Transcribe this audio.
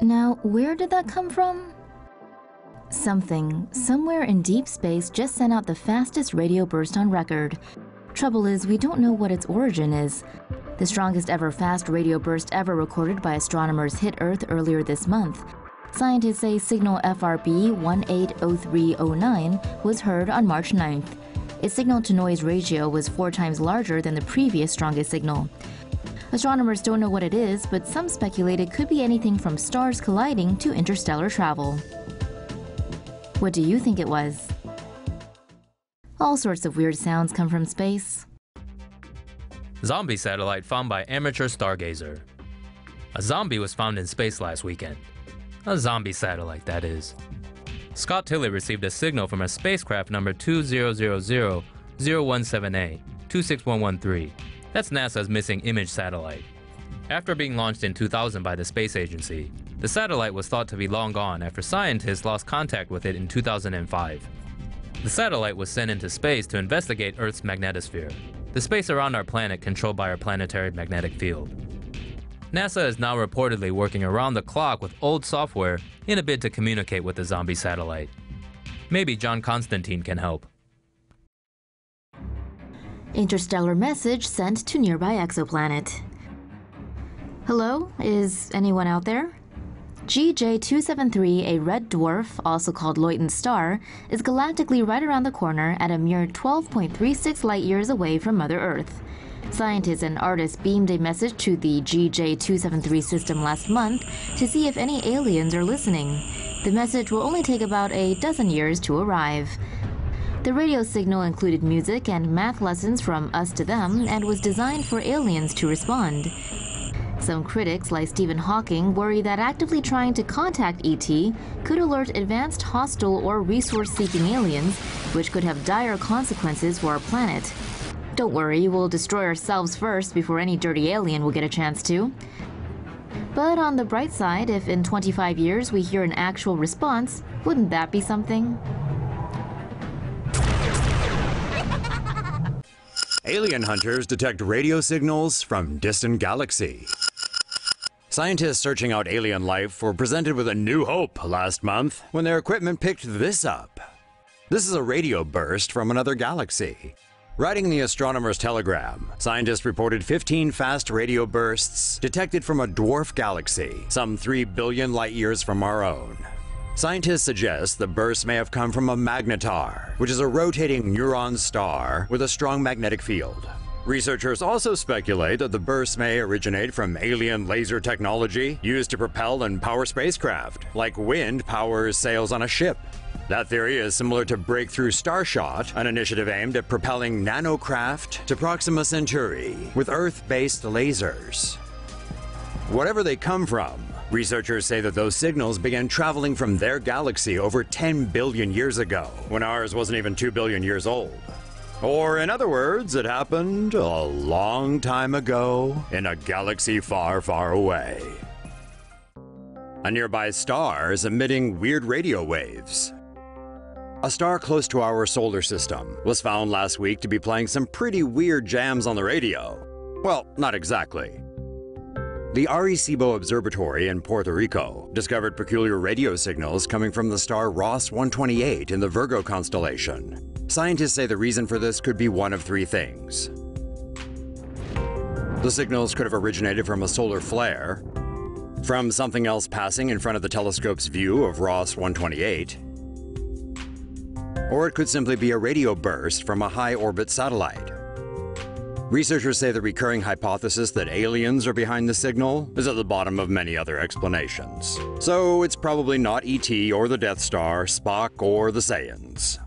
Now, where did that come from? Something, somewhere in deep space, just sent out the fastest radio burst on record. Trouble is, we don't know what its origin is. The strongest ever fast radio burst ever recorded by astronomers hit Earth earlier this month. Scientists say signal FRB 180309 was heard on March 9th. Its signal-to-noise ratio was 4 times larger than the previous strongest signal. Astronomers don't know what it is, but some speculate it could be anything from stars colliding to interstellar travel. What do you think it was? All sorts of weird sounds come from space. Zombie satellite found by amateur stargazer. A zombie was found in space last weekend. A zombie satellite, that is. Scott Tilley received a signal from a spacecraft number 20000178, 26113. That's NASA's missing image satellite. After being launched in 2000 by the space agency, the satellite was thought to be long gone after scientists lost contact with it in 2005. The satellite was sent into space to investigate Earth's magnetosphere, the space around our planet controlled by our planetary magnetic field. NASA is now reportedly working around the clock with old software in a bid to communicate with the zombie satellite. Maybe John Constantine can help. Interstellar message sent to nearby exoplanet. Hello, is anyone out there? GJ-273, a red dwarf, also called Luyten's Star, is galactically right around the corner at a mere 12.36 light-years away from Mother Earth. Scientists and artists beamed a message to the GJ-273 system last month to see if any aliens are listening. The message will only take about a dozen years to arrive. The radio signal included music and math lessons from us to them and was designed for aliens to respond. Some critics, like Stephen Hawking, worry that actively trying to contact ET could alert advanced, hostile, or resource-seeking aliens, which could have dire consequences for our planet. Don't worry, we'll destroy ourselves first before any dirty alien will get a chance to. But on the bright side, if in 25 years we hear an actual response, wouldn't that be something? Alien hunters detect radio signals from distant galaxy. Scientists searching out alien life were presented with a new hope last month when their equipment picked this up. This is a radio burst from another galaxy. Writing the astronomer's telegram, scientists reported 15 fast radio bursts detected from a dwarf galaxy, some 3 billion light-years from our own. Scientists suggest the bursts may have come from a magnetar, which is a rotating neutron star with a strong magnetic field. Researchers also speculate that the bursts may originate from alien laser technology used to propel and power spacecraft, like wind powers sails on a ship. That theory is similar to Breakthrough Starshot, an initiative aimed at propelling nanocraft to Proxima Centauri with Earth-based lasers. Whatever they come from, researchers say that those signals began traveling from their galaxy over 10 billion years ago, when ours wasn't even 2 billion years old. Or in other words, it happened a long time ago in a galaxy far, far away. A nearby star is emitting weird radio waves. A star close to our solar system was found last week to be playing some pretty weird jams on the radio. Well, not exactly. The Arecibo Observatory in Puerto Rico discovered peculiar radio signals coming from the star Ross 128 in the Virgo constellation. Scientists say the reason for this could be one of 3 things. The signals could have originated from a solar flare, from something else passing in front of the telescope's view of Ross 128, or it could simply be a radio burst from a high-orbit satellite. Researchers say the recurring hypothesis that aliens are behind the signal is at the bottom of many other explanations. So it's probably not ET or the Death Star, Spock, or the Saiyans.